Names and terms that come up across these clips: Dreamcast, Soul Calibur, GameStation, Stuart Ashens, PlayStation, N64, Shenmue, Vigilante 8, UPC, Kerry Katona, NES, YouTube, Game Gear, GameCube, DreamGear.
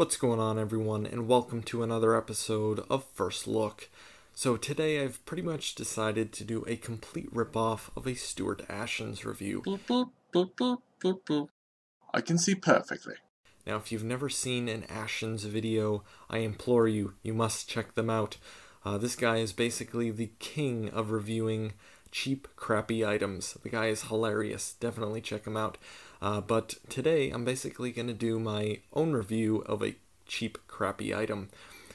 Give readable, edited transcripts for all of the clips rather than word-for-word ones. What's going on, everyone, and welcome to another episode of First Look. So today I've pretty much decided to do a complete ripoff of a Stuart Ashens review. Boop, boop, boop, boop, boop, boop. I can see perfectly. Now, if you've never seen an Ashens video, I implore you, you must check them out. This guy is basically the king of reviewing cheap, crappy items. The guy is hilarious. Definitely check him out. But today, I'm basically going to do my own review of a cheap, crappy item.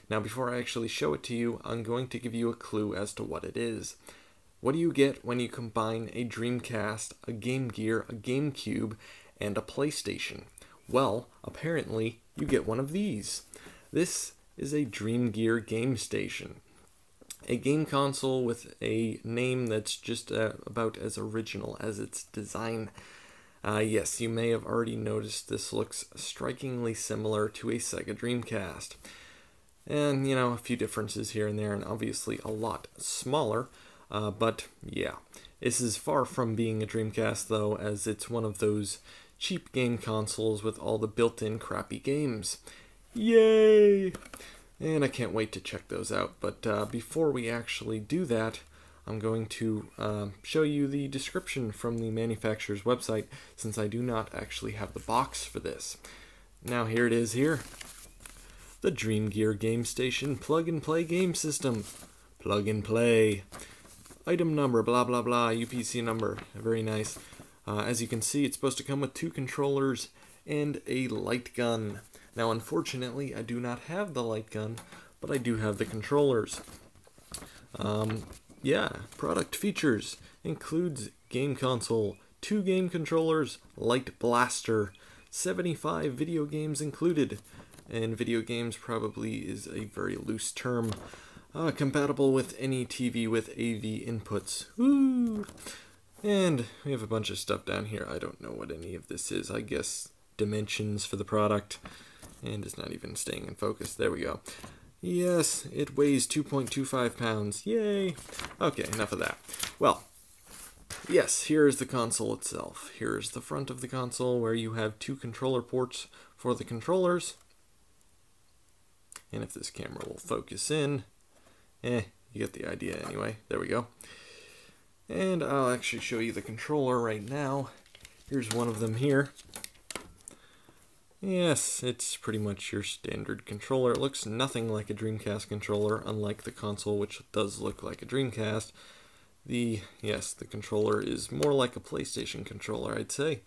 Now, before I actually show it to you, I'm going to give you a clue as to what it is. What do you get when you combine a Dreamcast, a Game Gear, a GameCube, and a PlayStation? Well, apparently, you get one of these. This is a DreamGear GameStation. A game console with a name that's just about as original as its design. Yes, you may have already noticed this looks strikingly similar to a Sega Dreamcast. And, you know, a few differences here and there, and obviously a lot smaller. But, yeah, this is far from being a Dreamcast, though, as it's one of those cheap game consoles with all the built-in crappy games. Yay! And I can't wait to check those out. But before we actually do that, I'm going to show you the description from the manufacturer's website, since I do not actually have the box for this. Now here it is here. The DreamGear GameStation Plug and Play Game System. Plug and Play. Item number, blah blah blah, UPC number. Very nice. As you can see, it's supposed to come with two controllers and a light gun. Now unfortunately, I do not have the light gun, but I do have the controllers. Yeah, product features includes game console, two game controllers, light blaster, 75 video games included, and video games probably is a very loose term, compatible with any TV with AV inputs. Woo! And we have a bunch of stuff down here. I don't know what any of this is. I guess dimensions for the product, and it's not even staying in focus. There we go. Yes, it weighs 2.25 pounds. Yay! Okay, enough of that. Well, yes, here is the console itself. Here is the front of the console where you have two controller ports for the controllers. And if this camera will focus in, you get the idea anyway. There we go. And I'll actually show you the controller right now. Here's one of them here. Yes, it's pretty much your standard controller. It looks nothing like a Dreamcast controller, unlike the console, which does look like a Dreamcast. The controller is more like a PlayStation controller, I'd say.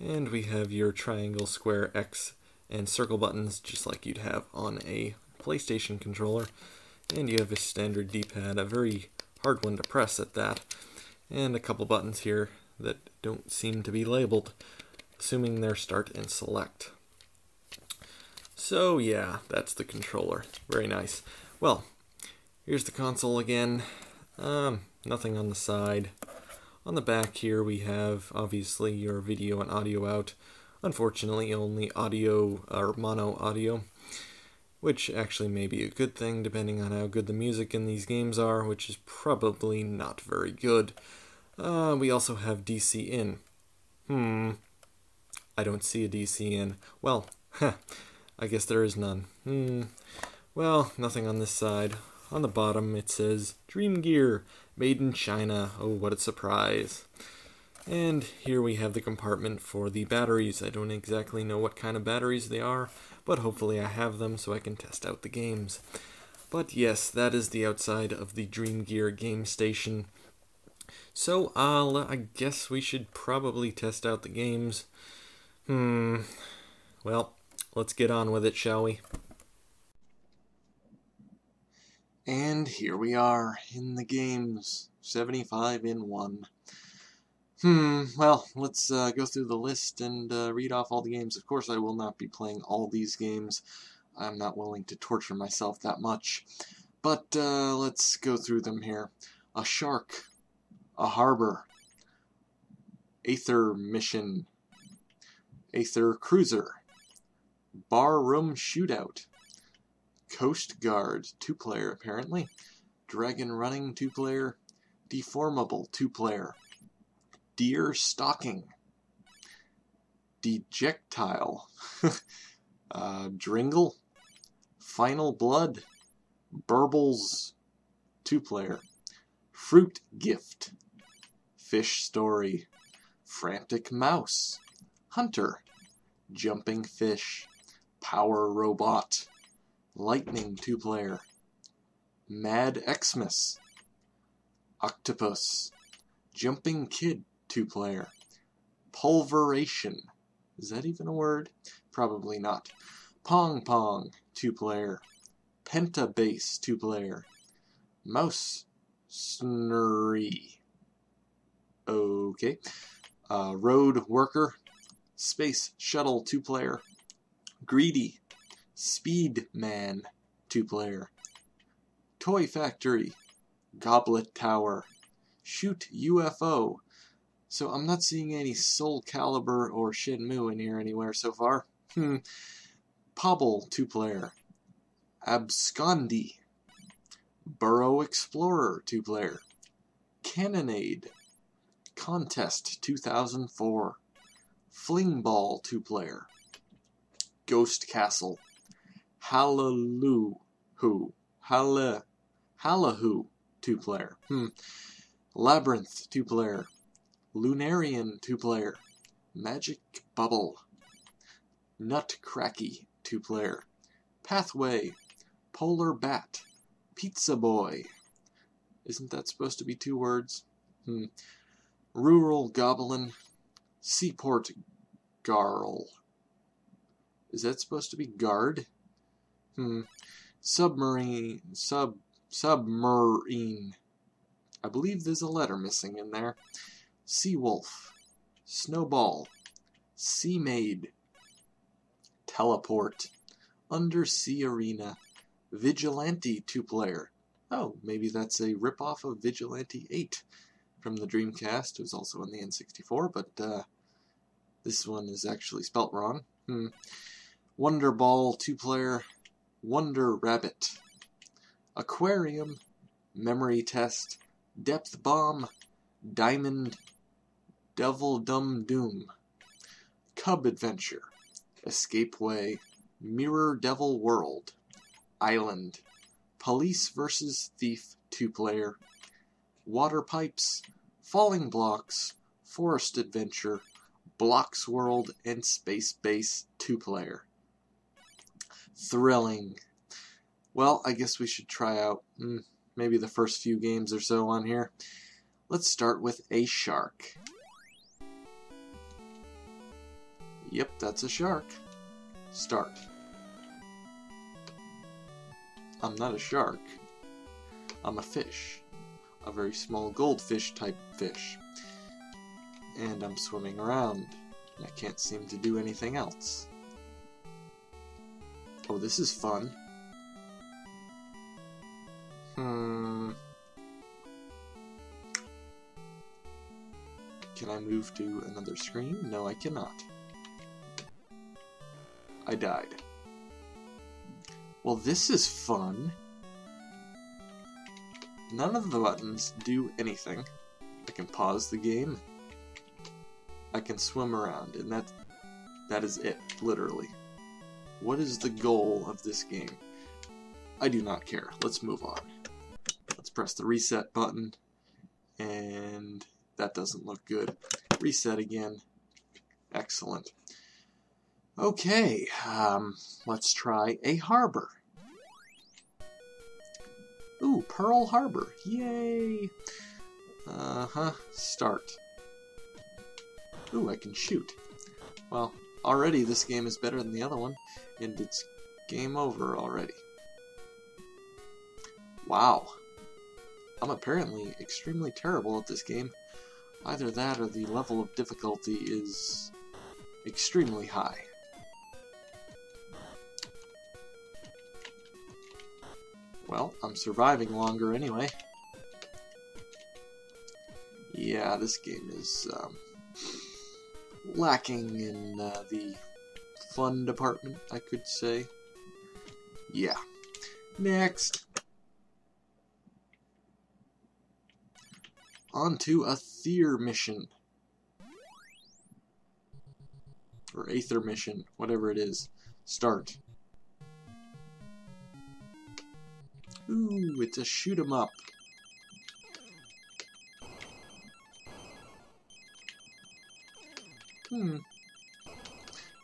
And we have your triangle, square, X, and circle buttons, just like you'd have on a PlayStation controller. And you have a standard D-pad, a very hard one to press at that. And a couple buttons here that don't seem to be labeled, assuming they're start and select. So yeah, that's the controller. Very nice. Well, here's the console again. Nothing on the side. On the back here we have, obviously, your video and audio out. Unfortunately, only audio, or mono audio, which actually may be a good thing depending on how good the music in these games are, which is probably not very good. We also have DC in. I don't see a DC in. Well, I guess there is none. Well, nothing on this side. On the bottom it says, Dream Gear, made in China. Oh, what a surprise. And here we have the compartment for the batteries. I don't exactly know what kind of batteries they are, but hopefully I have them so I can test out the games. But yes, that is the outside of the Dream Gear GameStation. So, I guess we should probably test out the games. Well, let's get on with it, shall we? And here we are, in the games, 75 in one. Well, let's go through the list and read off all the games. Of course, I will not be playing all these games. I'm not willing to torture myself that much. But let's go through them here. A Shark, a Harbor, Aether Mission, Aether Cruiser, Barroom Shootout, Coast Guard, 2-player apparently, Dragon Running, 2-player, Deformable, 2-player, Deer Stalking, Dejectile, Dringle, Final Blood, Burbles, 2-player, Fruit Gift, Fish Story, Frantic Mouse, Hunter, Jumping Fish, Power Robot, Lightning 2-player, Mad Xmas, Octopus, Jumping Kid 2-player, Pulveration, is that even a word? Probably not. Pong Pong 2-player, Pentabase 2-player, Mouse Snurry, okay, Road Worker, Space Shuttle 2-player, Greedy, Speed Man 2-player, Toy Factory, Goblet Tower, Shoot UFO. So I'm not seeing any Soul Calibur or Shenmue in here anywhere so far. Pobble 2-player, Abscondy, Burrow Explorer 2-player, Cannonade, Contest 2004, Flingball 2-player, Ghost Castle, Hallahoo 2-player, Labyrinth 2-player, Lunarian 2-player, Magic Bubble, Nutcracky 2-player, Pathway, Polar Bat, Pizza Boy. Isn't that supposed to be 2 words? Rural Goblin, Seaport Garl. Is that supposed to be guard? Submarine. I believe there's a letter missing in there. Seawolf, Snowball, Sea Maid, Teleport, Undersea Arena, Vigilante 2-player. Oh, maybe that's a ripoff of Vigilante 8 from the Dreamcast. It was also on the N64, but this one is actually spelt wrong. Wonder Ball 2-player, Wonder Rabbit, Aquarium, Memory Test, Depth Bomb, Diamond, Devil Dumb Doom, Cub Adventure, Escape Way, Mirror Devil World, Island, Police vs. Thief 2-player, Water Pipes, Falling Blocks, Forest Adventure, Blocks World, and Space Base 2-player. Thrilling. Well, I guess we should try out maybe the first few games or so on here. Let's start with a shark. Yep, that's a shark. Start. I'm not a shark. I'm a fish. A very small goldfish type fish. And I'm swimming around. I can't seem to do anything else. Oh, this is fun. Can I move to another screen? No, I cannot. I died. Well, this is fun. None of the buttons do anything. I can pause the game. I can swim around, and that is it, literally. What is the goal of this game? I do not care. Let's move on. Let's press the reset button, and that doesn't look good. Reset again. Excellent. Okay, let's try a harbor. Ooh, Pearl Harbor. Yay! Start. Ooh, I can shoot. Well, already this game is better than the other one, and it's game over already. Wow. I'm apparently extremely terrible at this game. Either that or the level of difficulty is extremely high. Well, I'm surviving longer anyway. Yeah, this game is lacking in the fun department, I could say. Yeah. Next! On to a Aether mission. Or Aether mission, whatever it is. Start. Ooh, it's a shoot 'em up. Well,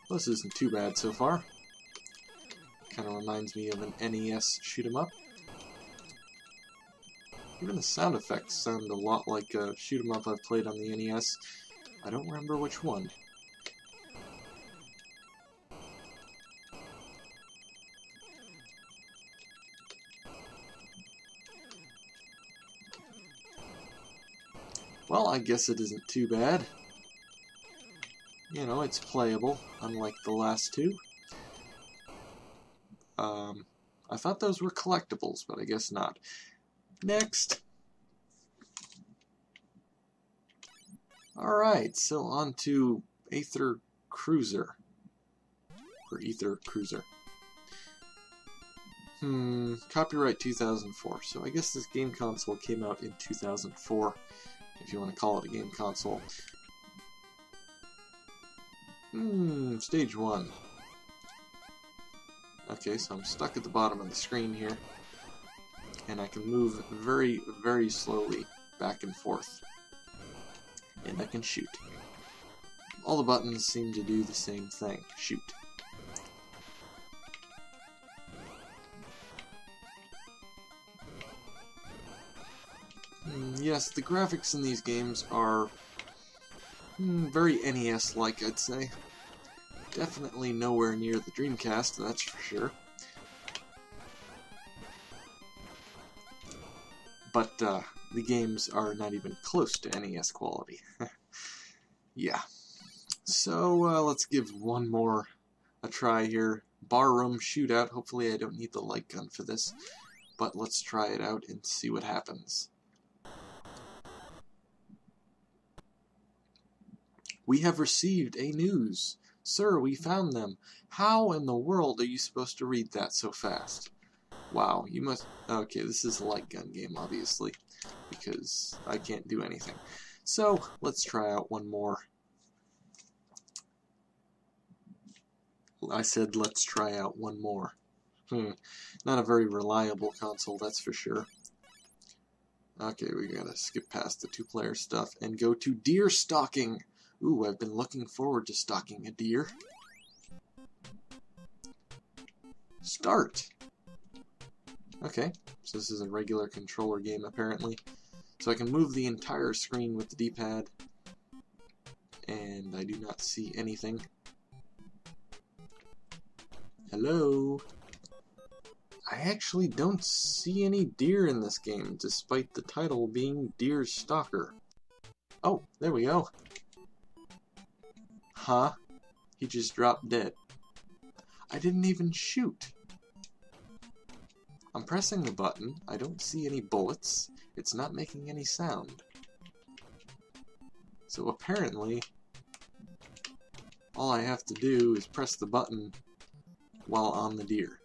this isn't too bad so far. Kind of reminds me of an NES shoot 'em up. Even the sound effects sound a lot like a shoot 'em up I've played on the NES. I don't remember which one. Well, I guess it isn't too bad. You know, it's playable, unlike the last two. I thought those were collectibles, but I guess not. Next! Alright, so on to Aether Cruiser. Or Aether Cruiser. Copyright 2004. So I guess this game console came out in 2004, if you want to call it a game console. Stage 1. Okay, so I'm stuck at the bottom of the screen here. And I can move very, very slowly back and forth. And I can shoot. All the buttons seem to do the same thing. Shoot. Yes, the graphics in these games are... very NES-like, I'd say. Definitely nowhere near the Dreamcast, that's for sure. But the games are not even close to NES quality. Yeah. So let's give one more a try here. Barroom Shootout. Hopefully I don't need the light gun for this. But let's try it out and see what happens. We have received a news. Sir, we found them. How in the world are you supposed to read that so fast? Wow, you must... Okay, this is a light gun game, obviously, because I can't do anything. So, let's try out one more. I said let's try out one more. Not a very reliable console, that's for sure. Okay, we gotta skip past the two-player stuff and go to deer stalking. Ooh, I've been looking forward to stalking a deer. Start! Okay, so this is a regular controller game, apparently. So I can move the entire screen with the D-pad. And I do not see anything. Hello? I actually don't see any deer in this game, despite the title being Deer Stalker. Oh, there we go. Huh? He just dropped dead. I didn't even shoot. I'm pressing the button. I don't see any bullets. It's not making any sound. So apparently, all I have to do is press the button while on the deer,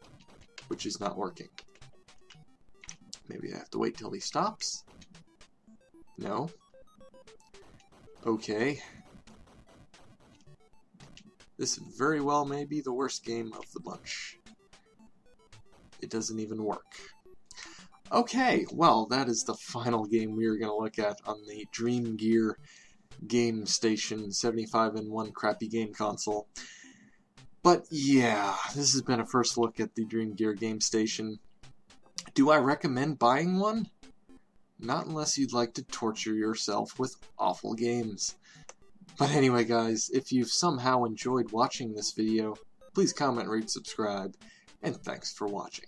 which is not working. Maybe I have to wait till he stops? No. Okay. This very well may be the worst game of the bunch. It doesn't even work. Okay, well, that is the final game we are going to look at on the Dream Gear GameStation 75-in-1 crappy game console. But yeah, this has been a first look at the Dream Gear GameStation. Do I recommend buying one? Not unless you'd like to torture yourself with awful games. But anyway, guys, if you've somehow enjoyed watching this video, please comment, rate, subscribe, and thanks for watching.